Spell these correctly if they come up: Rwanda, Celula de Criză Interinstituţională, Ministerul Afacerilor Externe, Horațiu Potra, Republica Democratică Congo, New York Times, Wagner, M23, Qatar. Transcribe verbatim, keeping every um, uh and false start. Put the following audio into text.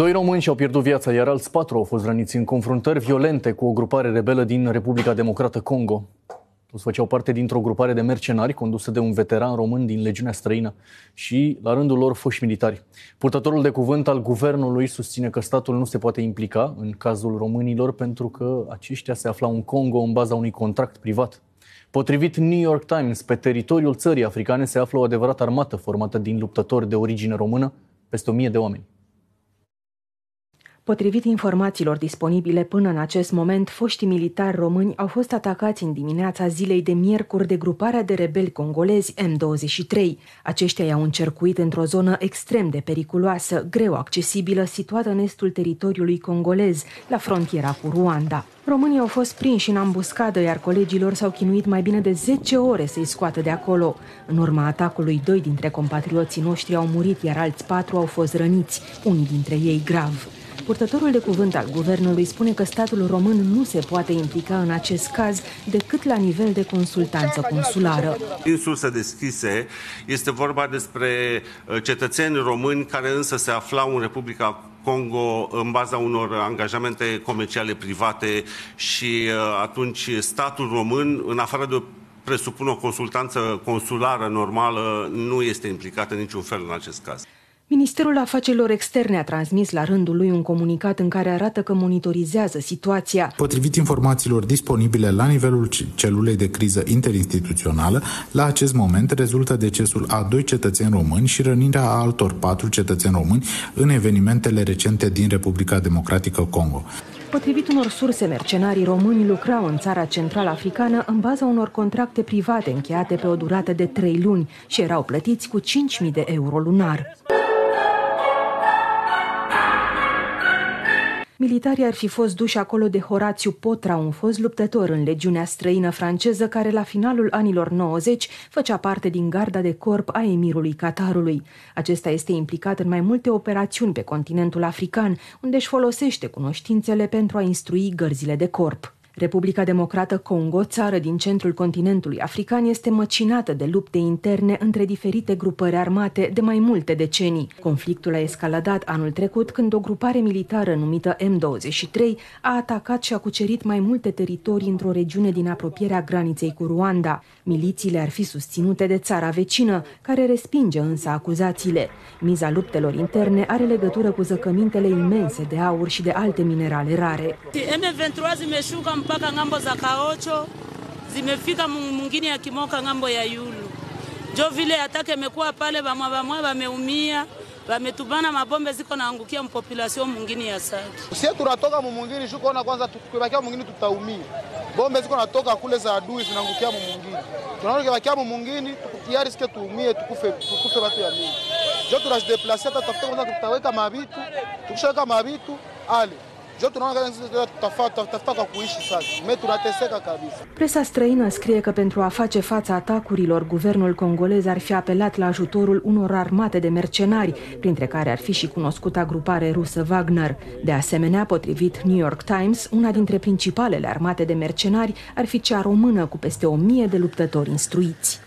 Doi români și-au pierdut viața, iar alți patru au fost răniți în confruntări violente cu o grupare rebelă din Republica Democratică Congo. Toți făceau parte dintr-o grupare de mercenari condusă de un veteran român din legiunea străină și, la rândul lor, foști militari. Purtătorul de cuvânt al guvernului susține că statul nu se poate implica în cazul românilor pentru că aceștia se aflau în Congo în baza unui contract privat. Potrivit New York Times, pe teritoriul țării africane se află o adevărată armată formată din luptători de origine română, peste o mie de oameni. Potrivit informațiilor disponibile până în acest moment, foștii militari români au fost atacați în dimineața zilei de miercuri de gruparea de rebeli congolezi M douăzeci și trei. Aceștia i-au încercuit într-o zonă extrem de periculoasă, greu accesibilă, situată în estul teritoriului congolez, la frontiera cu Rwanda. Românii au fost prinși în ambuscadă, iar colegilor s-au chinuit mai bine de zece ore să-i scoată de acolo. În urma atacului, doi dintre compatrioții noștri au murit, iar alți patru au fost răniți, unii dintre ei grav. Purtătorul de cuvânt al guvernului spune că statul român nu se poate implica în acest caz decât la nivel de consultanță consulară. Din surse deschise este vorba despre cetățeni români care însă se aflau în Republica Congo în baza unor angajamente comerciale private și atunci statul român, în afară de o presupun o consultanță consulară normală, nu este implicat în niciun fel în acest caz. Ministerul Afacerilor Externe a transmis la rândul lui un comunicat în care arată că monitorizează situația. Potrivit informațiilor disponibile la nivelul celulei de criză interinstituțională, la acest moment rezultă decesul a doi cetățeni români și rănirea a altor patru cetățeni români în evenimentele recente din Republica Democratică Congo. Potrivit unor surse, mercenarii români lucrau în țara central-africană în baza unor contracte private încheiate pe o durată de trei luni și erau plătiți cu cinci mii de euro lunar. Militarii ar fi fost duși acolo de Horațiu Potra, un fost luptător în legiunea străină franceză care la finalul anilor nouăzeci făcea parte din garda de corp a emirului Qatarului. Acesta este implicat în mai multe operațiuni pe continentul african, unde își folosește cunoștințele pentru a instrui gărzile de corp. Republica Democrată Congo, țară din centrul continentului african, este măcinată de lupte interne între diferite grupări armate de mai multe decenii. Conflictul a escaladat anul trecut când o grupare militară numită M douăzeci și trei a atacat și a cucerit mai multe teritorii într-o regiune din apropierea graniței cu Rwanda. Milițiile ar fi susținute de țara vecină, care respinge însă acuzațiile. Miza luptelor interne are legătură cu zăcămintele imense de aur și de alte minerale rare. Mpaka ngambo za Kaocho zimefika mwingine ya Kimoka ngambo ya Yulu. Jo vile atake amekuwa pale bamwa bamwa bameumia, bametubana mabombe ziko naangukia mpopulation mwingine ya Saki. Sisi tunatoka mwingine shuko na kwanza tukibakia mwingine tutaumia. Bombe ziko natoka kule za adui zinaangukia mwingine. Tunaona kibakia mwingine tukutiari sike tuumie tukufe tukufe watu ya mingi. Jo tunajdeplace hata tafuta kwanza tutaweka mabitu, tukishaweka mabitu ale. Presa străină scrie că pentru a face față atacurilor, guvernul congolez ar fi apelat la ajutorul unor armate de mercenari, printre care ar fi și cunoscuta grupare rusă Wagner. De asemenea, potrivit New York Times, una dintre principalele armate de mercenari ar fi cea română, cu peste o mie de luptători instruiți.